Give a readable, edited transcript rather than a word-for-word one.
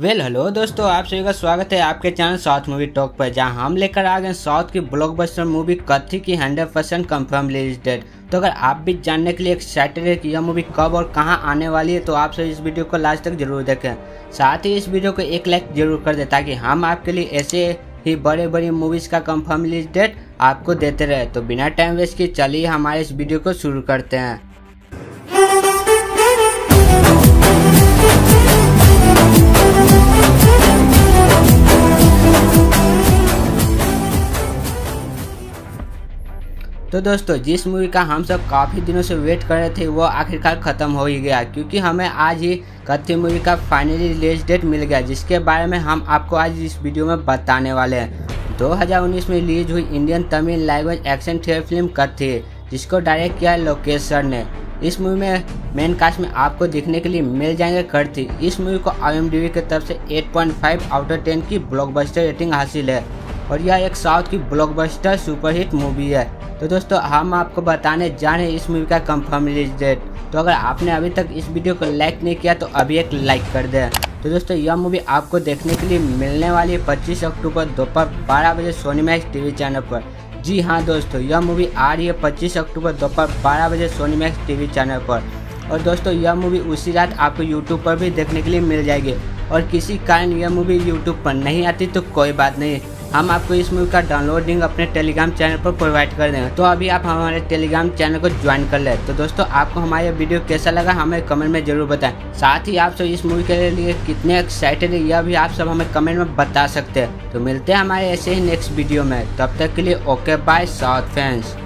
Well hello दोस्तों, आप सभी का स्वागत है आपके चैनल साउथ मूवी टॉक पर, जहां हम लेकर आ गए साउथ की ब्लॉकबस्टर मूवी कैथी की 100% कंफर्म रिलीज डेट। तो अगर आप भी जानने के लिए एक्साइटेड है कि यह मूवी कब और कहां आने वाली है तो आप सभी इस वीडियो को लास्ट तक जरूर देखें, साथ ही इस वीडियो को एक लाइक जरूर कर दें ताकि हम आपके लिए ऐसे ही बड़े मूवीज़ का कंफर्म रिलीज डेट आपको देते रहे। तो बिना टाइम वेस्ट किए चलिए हमारे इस वीडियो को शुरू करते हैं। तो दोस्तों, जिस मूवी का हम सब काफ़ी दिनों से वेट कर रहे थे वो आखिरकार ख़त्म हो ही गया, क्योंकि हमें आज ही कैथी मूवी का फाइनली रिलीज डेट मिल गया, जिसके बारे में हम आपको आज इस वीडियो में बताने वाले हैं। 2019 में रिलीज हुई Indian Tamil language action thriller film Kaithi, जिसको डायरेक्ट किया लोकेश सर ने। इस मूवी में मेन कास्ट में आपको देखने के लिए मिल जाएंगे कैथी। इस मूवी को IMDb की तरफ से 8.5/10 की ब्लॉकबस्टर रेटिंग हासिल है और यह एक साउथ की ब्लॉकबस्टर सुपरहिट मूवी है। तो दोस्तों, हम आपको बताने जा रहे हैं इस मूवी का कंफर्म रिलीज डेट। तो अगर आपने अभी तक इस वीडियो को लाइक नहीं किया तो अभी एक लाइक कर दें। तो दोस्तों, यह मूवी आपको देखने के लिए मिलने वाली है 25 अक्टूबर दोपहर 12 बजे सोनी मैक्स TV चैनल पर। जी हाँ दोस्तों, यह मूवी आ रही है 25 अक्टूबर दोपहर 12 बजे सोनी मैक्स TV चैनल पर। और दोस्तों, यह मूवी उसी रात आपको YouTube पर भी देखने के लिए मिल जाएगी। और किसी कारण यह मूवी YouTube पर नहीं आती तो कोई बात नहीं, हम आपको इस मूवी का डाउनलोडिंग अपने टेलीग्राम चैनल पर प्रोवाइड कर देंगे। तो अभी आप हमारे टेलीग्राम चैनल को ज्वाइन कर लें। तो दोस्तों, आपको हमारा वीडियो कैसा लगा हमें कमेंट में जरूर बताएं, साथ ही आप सब इस मूवी के लिए कितने एक्साइटेड है यह भी आप सब हमें कमेंट में बता सकते हैं। तो मिलते हैं हमारे ऐसे ही नेक्स्ट वीडियो में, तब तक के लिए ओके बाय साउथ फैंस।